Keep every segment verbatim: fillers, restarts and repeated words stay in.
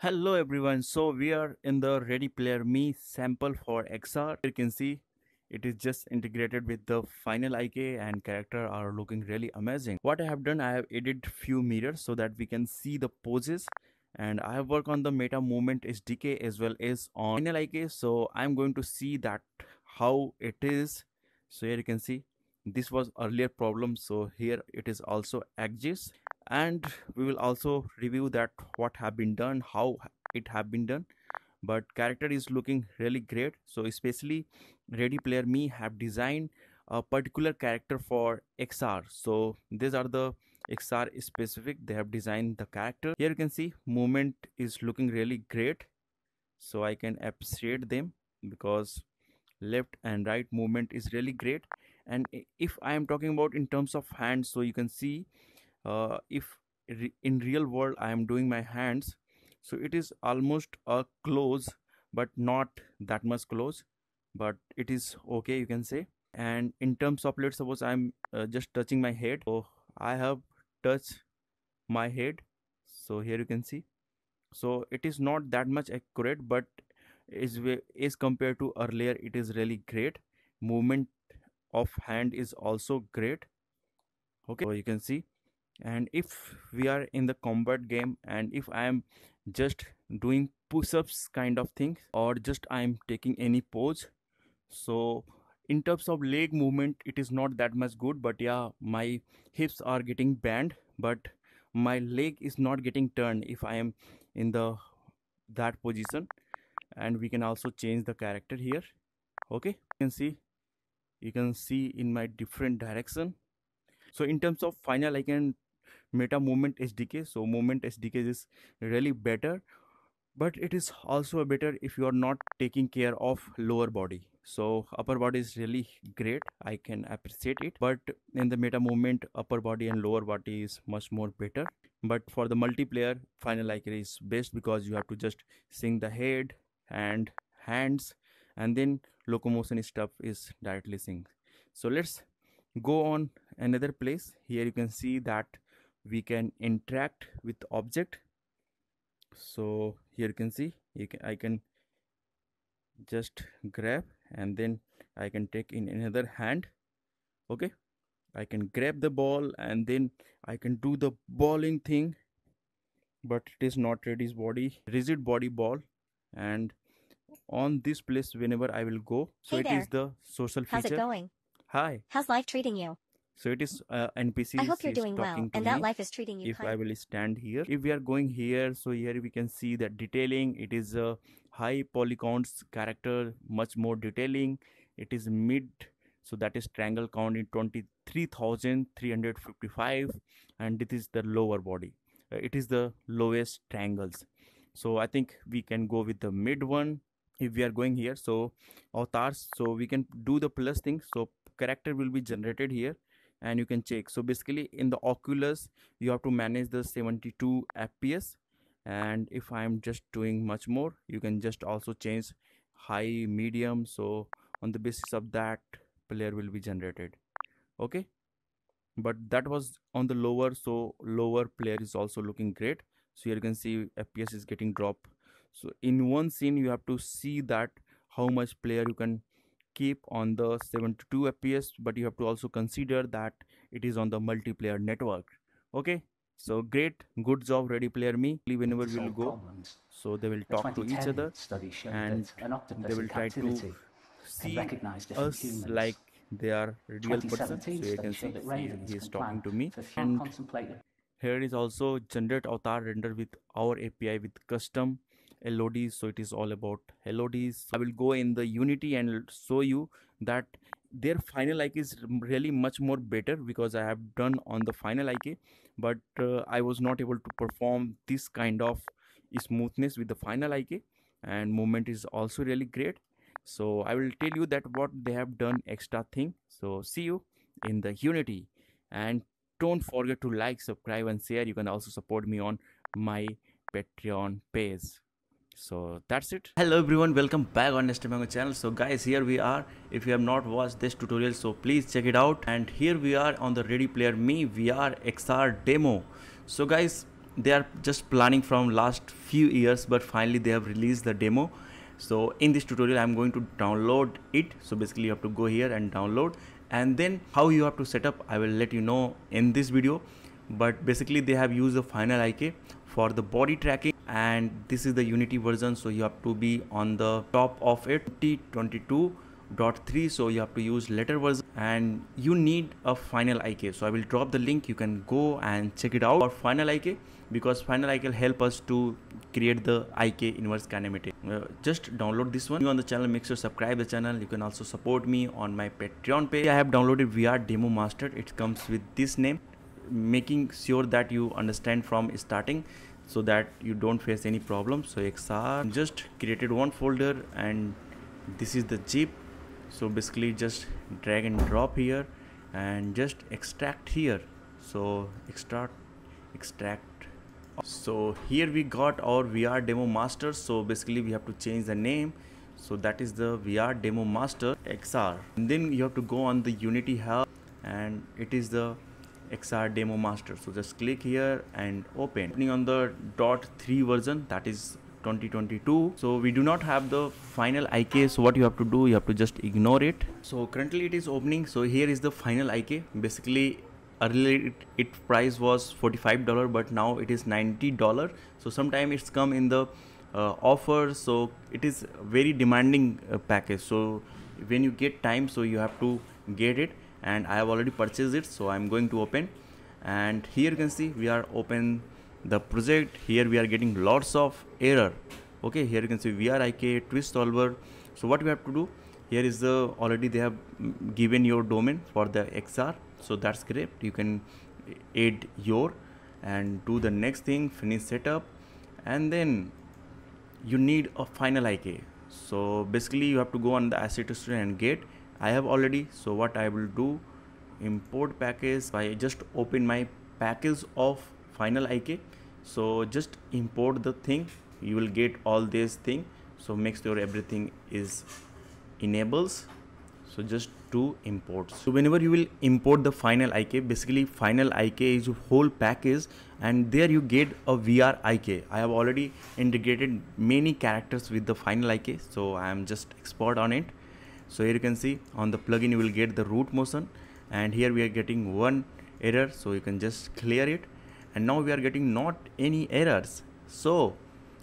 Hello everyone, so we are in the Ready Player Me sample for X R. You can see it is just integrated with the Final I K and characters are looking really amazing. What I have done, I have added few mirrors so that we can see the poses, and I have worked on the Meta Movement S D K as well as on Final I K. So I'm going to see that how it is. So here you can see this was earlier problem, so here it is also exists. And we will also review that what have been done, how it have been done, but character is looking really great. So especially Ready Player Me have designed a particular character for X R, so these are the X R specific, they have designed the character. Here you can see movement is looking really great, so I can appreciate them because left and right movement is really great. And if I am talking about in terms of hands, so you can see Uh, if re in real world I am doing my hands, so it is almost a close but not that much close, but it is okay, you can say. And in terms of, let's suppose I am uh, just touching my head, so I have touched my head, so here you can see, so it is not that much accurate, but is as compared to earlier it is really great. Movement of hand is also great, okay, so you can see. And if we are in the combat game and if I am just doing push-ups kind of thing, or just I am taking any pose, so in terms of leg movement it is not that much good, but yeah, my hips are getting bent but my leg is not getting turned if I am in the that position. And we can also change the character here, okay, you can see you can see in my different direction. So in terms of Final I K and Meta Movement S D K, so Movement S D K is really better, but it is also better if you are not taking care of lower body. So upper body is really great, I can appreciate it, but in the Meta Movement upper body and lower body is much more better. But for the multiplayer, Final I K is best because you have to just sync the head and hands, and then locomotion stuff is directly synced. So let's go on another place. Here you can see that we can interact with object, so here you can see you can, I can just grab and then I can take in another hand, okay, I can grab the ball and then I can do the balling thing, but it is not rigid body rigid body ball. And on this place whenever I will go, so hey it there. Is the social feature. How's it going? Hi, how's life treating you? So it is uh, N P C. I hope you're doing well and that life is treating you. If I will stand here, if we are going here, so here we can see that detailing, it is a high polygons character, much more detailing. It is mid, so that is triangle count in twenty-three thousand three hundred fifty-five, and it is the lower body, it is the lowest triangles. So I think we can go with the mid one. If we are going here, so avatars, so we can do the plus thing, so character will be generated here and you can check. So basically in the Oculus you have to manage the seventy-two F P S, and if I am just doing much more, you can just also change high, medium, so on the basis of that player will be generated, okay. But that was on the lower, so lower player is also looking great. So here you can see F P S is getting dropped, so in one scene you have to see that how much player you can keep on the seventy-two F P S, but you have to also consider that it is on the multiplayer network, okay. So great, good job Ready Player Me. Whenever we will go, so they will talk to each other and they will try to see us like they are real person. So you can see he is talking to me, and here is also generate avatar render with our A P I with custom L O Ds, so it is all about L O Ds. I will go in the Unity and show you that their Final I K is really much more better, because I have done on the Final I K, but uh, I was not able to perform this kind of smoothness with the Final I K, and movement is also really great. So I will tell you that what they have done extra thing. So see you in the Unity, and don't forget to like, subscribe and share. You can also support me on my Patreon page. So that's it. Hello everyone, welcome back on Nested Mango channel. So guys, here we are. If you have not watched this tutorial, so please check it out. And here we are on the Ready Player Me V R X R demo. So guys, they are just planning from last few years, but finally they have released the demo. So in this tutorial I'm going to download it. So basically you have to go here and download, and then how you have to set up I will let you know in this video. But basically they have used the Final I K for the body tracking, and this is the Unity version, so you have to be on the top of it, twenty twenty-two point three, so you have to use later version, and you need a Final I K. So I will drop the link, you can go and check it out for Final I K, because Final I K will help us to create the I K inverse kinematic. Uh, just download this one. If you are on the channel, make sure to subscribe the channel. You can also support me on my Patreon page. I have downloaded V R Demo Master. It comes with this name, making sure that you understand from starting, so that you don't face any problem. So X R just created one folder, and this is the zip. So basically just drag and drop here and just extract here. So extract extract so here we got our V R Demo Master. So basically we have to change the name, so that is the V R Demo Master X R, and then you have to go on the Unity Hub, and it is the X R Demo Master. So just click here and open. Opening on the point three version, that is twenty twenty-two. So we do not have the Final I K, so what you have to do, you have to just ignore it. So currently it is opening. So here is the Final I K. Basically earlier it, it price was forty-five dollars, but now it is ninety dollars. So sometime it's come in the uh, offer. So it is very demanding uh, package. So when you get time, so you have to get it, and I have already purchased it. So I'm going to open, and here you can see we are open the project. Here we are getting lots of error. Okay, here you can see V R I K twist solver. So what we have to do here is the already they have given your domain for the X R, so that's great. You can add your and do the next thing, finish setup, and then you need a Final I K. So basically you have to go on the asset history and get. I have already, so what I will do, import package. I just open my package of Final I K. So just import the thing, you will get all this thing. So make sure everything is enables. So just do import. So whenever you will import the Final I K, basically Final I K is whole package, and there you get a V R I K. I have already integrated many characters with the Final I K, so I am just expert on it. So here you can see on the plugin you will get the root motion, and here we are getting one error, so you can just clear it, and now we are getting not any errors. So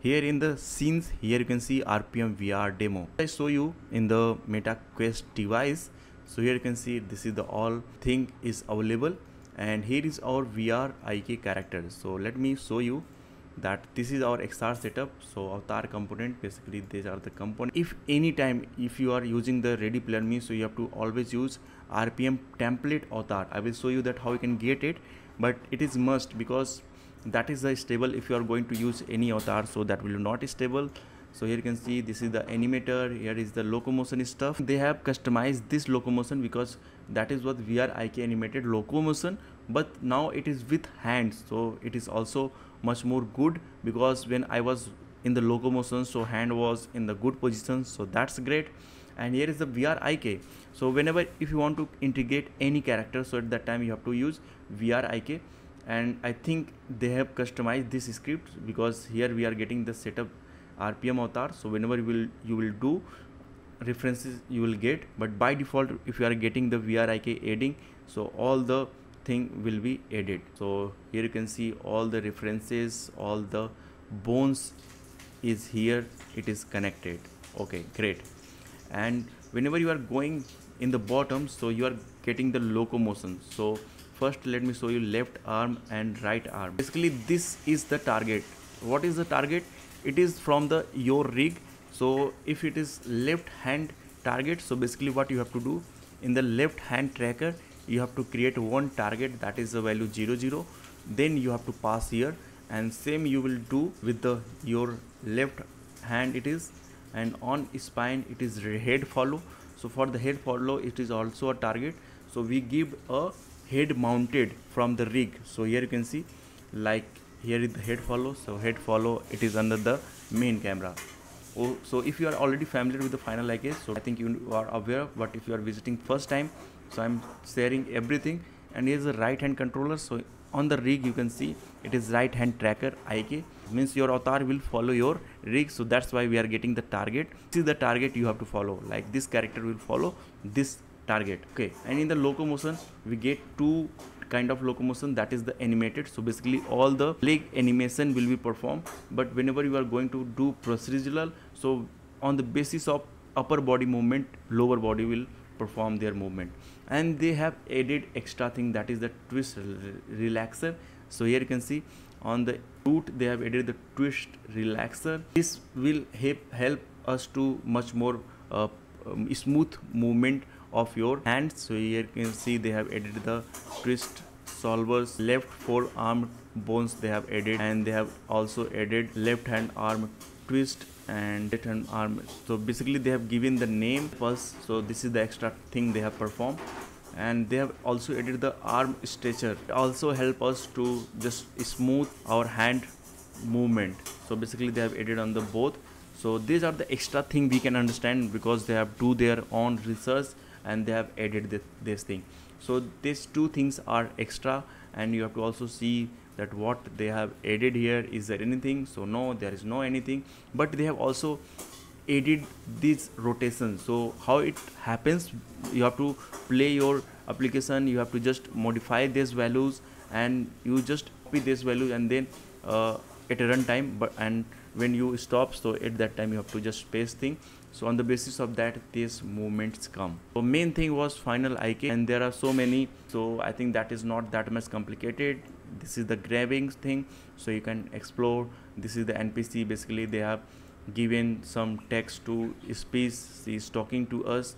here in the scenes, here you can see R P M V R demo. I show you in the Meta Quest device. So here you can see this is the all thing is available, and here is our V R I K character. So let me show you that this is our X R setup. So avatar component, basically these are the component. If any time if you are using the Ready Player Me, so you have to always use R P M template avatar. I will show you that how you can get it, but it is must, because that is the stable. If you are going to use any avatar, so that will not stable. So here you can see this is the animator, here is the locomotion stuff. They have customized this locomotion, because that is what V R I K animated locomotion, but now it is with hands, so it is also much more good, because when I was in the locomotion, so hand was in the good position, so that's great. And here is the V R I K. So whenever if you want to integrate any character, so at that time you have to use V R I K, and I think they have customized this script, because here we are getting the setup R P M avatar. So whenever you will you will do references you will get, but by default if you are getting the V R I K adding, so all the thing will be added. So here you can see all the references, all the bones is here, it is connected. Okay, great. And whenever you are going in the bottom, so you are getting the locomotion. So first let me show you left arm and right arm. Basically this is the target. What is the target? It is from the your rig. So if it is left hand target, so basically what you have to do in the left hand tracker, you have to create one target, that is the value zero zero, then you have to pass here, and same you will do with the your left hand it is, and on spine it is head follow. So for the head follow it is also a target, so we give a head mounted from the rig. So here you can see like here is the head follow, so head follow it is under the main camera. Oh, so if you are already familiar with the Final I K, so I think you are aware, but if you are visiting first time, so I'm sharing everything. And here's the right hand controller, so on the rig you can see it is right hand tracker I K, means your avatar will follow your rig. So that's why we are getting the target. This is the target you have to follow, like this character will follow this target. Okay, and in the locomotion we get two kind of locomotion, that is the animated. So basically all the leg animation will be performed, but whenever you are going to do procedural, so on the basis of upper body movement, lower body will perform their movement. And they have added extra thing, that is the twist relaxer. So here you can see on the root they have added the twist relaxer. This will help help us to much more uh, um, smooth movement of your hands. So here you can see they have added the twist solvers, left forearm bones they have added, and they have also added left hand arm twist and left hand arm. So basically they have given the name first. So this is the extra thing they have performed. And they have also added the arm stretcher. It also help us to just smooth our hand movement. So basically they have added on the both. So these are the extra thing we can understand because they have do their own research and they have added this, this thing. So these two things are extra, and you have to also see that what they have added here, is there anything? So no, there is no anything, but they have also added this rotation. So how it happens, you have to play your application, you have to just modify these values and you just copy this value, and then uh, at a runtime, but and when you stop, so at that time you have to just paste thing. So on the basis of that these movements come. So main thing was Final I K, and there are so many, so I think that is not that much complicated. This is the grabbing thing, so you can explore. This is the N P C. Basically they have given some text to speech, she is talking to us,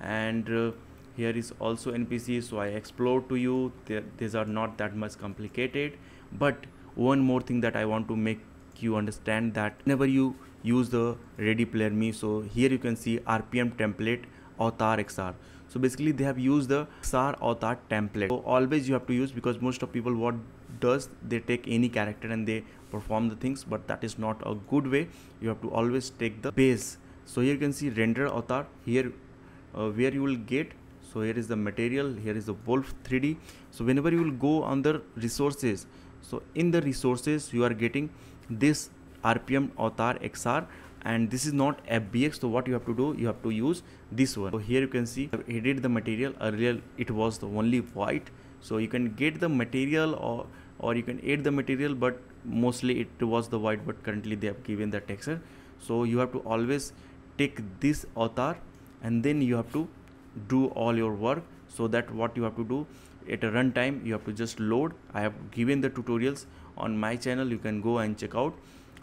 and uh, here is also N P C. So I explore to you. Th these are not that much complicated. But one more thing that I want to make you understand, that whenever you use the Ready Player Me, so here you can see R P M template avatar X R. So basically they have used the X R avatar template. So always you have to use, because most of people what does, they take any character and they perform the things, but that is not a good way. You have to always take the base. So here you can see render avatar here, uh, where you will get. So here is the material, here is the Wolf three D. So whenever you will go under resources, so in the resources you are getting this R P M avatar X R, and this is not F B X. So what you have to do, you have to use this one. So here you can see I've added the material. Earlier it was the only white, so you can get the material or or you can add the material, but mostly it was the white, but currently they have given the texture. So you have to always take this avatar and then you have to do all your work. So that what you have to do at a runtime, you have to just load. I have given the tutorials on my channel, you can go and check out.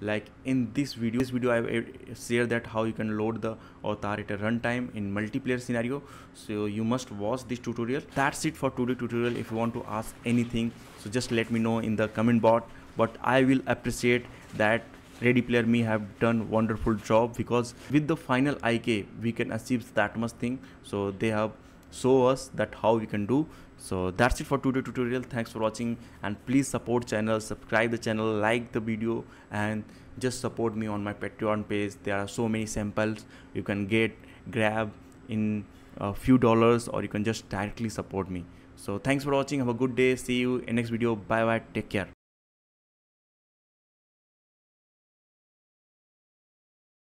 Like in this video, this video I share that how you can load the avatar at a runtime in multiplayer scenario. So you must watch this tutorial. That's it for today's tutorial. If you want to ask anything, so just let me know in the comment bot. But I will appreciate that Ready Player Me have done wonderful job, because with the Final I K we can achieve that much thing. So they have show us that how we can do. So that's it for today's tutorial. Thanks for watching, and please support channel, subscribe the channel, like the video, and just support me on my Patreon page. There are so many samples you can get, grab in a few dollars, or you can just directly support me. So thanks for watching. Have a good day. See you in next video. Bye bye. Take care.